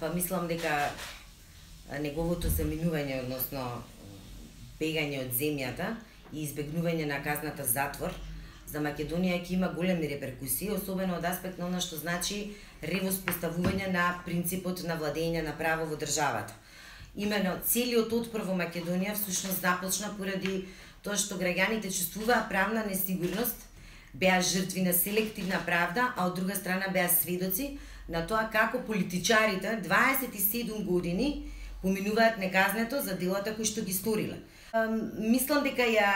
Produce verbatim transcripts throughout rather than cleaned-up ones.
па мислам дека неговото заминување, односно бегање од земјата и избегнување на казната затвор, за Македонија ќе има големи реперкусии, особено од аспект на она што значи ревоспоставување на принципот на владење на право во државата. Имено, целиот отпор во Македонија всушност започна поради тоа што граѓаните чувствуваа правна несигурност, беа жртви на селективна правда, а од друга страна беа сведоци на тоа како политичарите дваесет и седум години поминуваат неказнето за делата кои што ги сториле. Мислам дека ја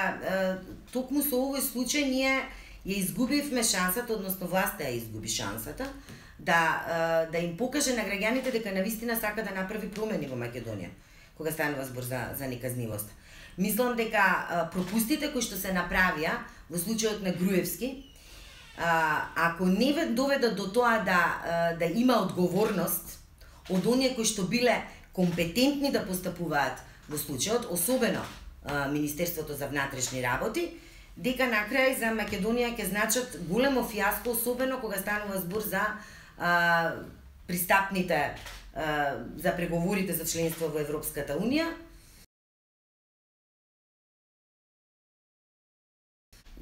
токму со овој случај ние ја изгубивме шансата, односно власта ја изгуби шансата да да им покаже на граѓаните дека навистина сака да направи промени во Македонија кога станува збор за за неказнивост. Мислам дека пропустите кои што се направија во случајот на Груевски, ако не доведат до тоа да да има одговорност од оние кои што биле компетентни да постапуваат во случајот, особено Министерството за внатрешни работи, дека на крај за Македонија ќе значат големо фијаско, особено кога станува збор за а, пристапните а, за преговорите за членство во Европската унија.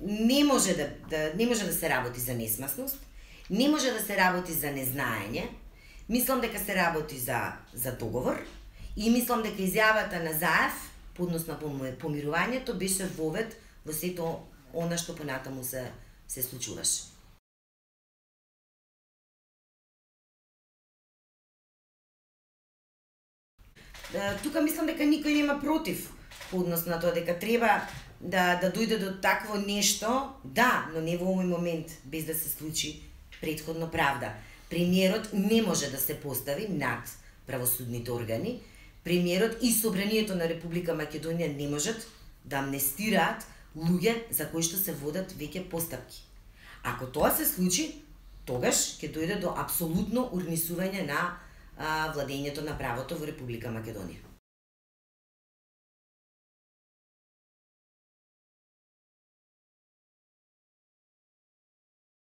Не може да, да не може да се работи за несмасност, не може да се работи за незнаење. Мислам дека се работи за за договор и мислам дека изјавата на Заев по однос на помирувањето беше вовет во сето она што понатаму се, се случуваше. Тука мислам дека никој нема против по однос на тоа дека треба да, да дојде до такво нешто, да, но не во овој момент, без да се случи претходно правда. Премиерот не може да се постави над правосудните органи, премиерот и собранието на Република Македонија не можат да амнестираат луѓе за кои што се водат веќе постапки. Ако тоа се случи, тогаш ќе дојде до апсолутно урнисување на а, владењето на правото во Република Македонија.